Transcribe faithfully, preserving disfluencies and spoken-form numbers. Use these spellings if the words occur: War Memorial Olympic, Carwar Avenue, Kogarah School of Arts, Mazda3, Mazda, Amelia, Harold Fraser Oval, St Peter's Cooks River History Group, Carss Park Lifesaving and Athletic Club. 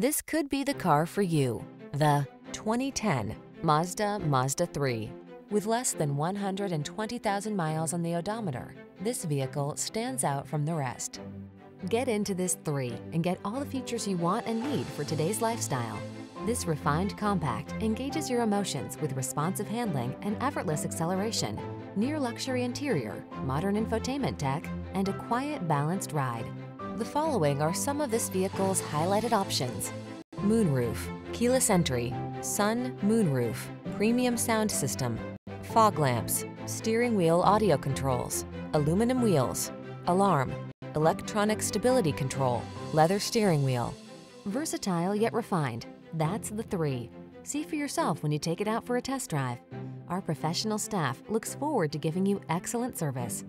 This could be the car for you. The twenty ten Mazda Mazda three. With less than one hundred twenty thousand miles on the odometer, this vehicle stands out from the rest. Get into this three and get all the features you want and need for today's lifestyle. This refined compact engages your emotions with responsive handling and effortless acceleration, near-luxury interior, modern infotainment tech, and a quiet, balanced ride. The following are some of this vehicle's highlighted options: moonroof, keyless entry, sun moonroof, premium sound system, fog lamps, steering wheel audio controls, aluminum wheels, alarm, electronic stability control, leather steering wheel. Versatile yet refined, that's the three. See for yourself when you take it out for a test drive. Our professional staff looks forward to giving you excellent service.